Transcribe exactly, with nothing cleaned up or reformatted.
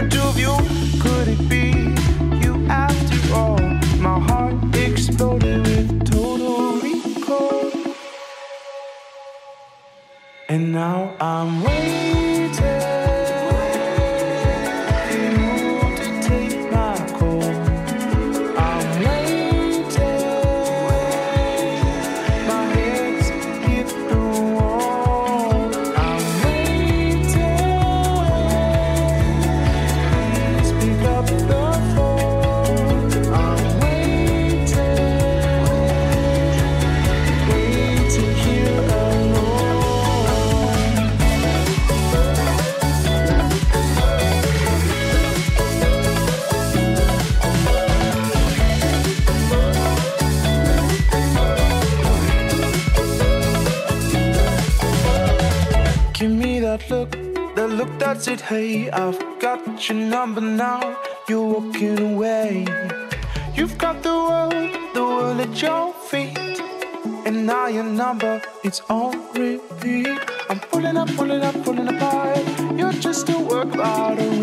the two of you. Could it be you after all? My heart exploded with total recall. And now I'm waiting. Look, the look that said, hey, I've got your number now. You're walking away. You've got the world, the world at your feet. And now your number, it's on repeat. I'm pulling up, pulling up, pulling apart. You're just a work out of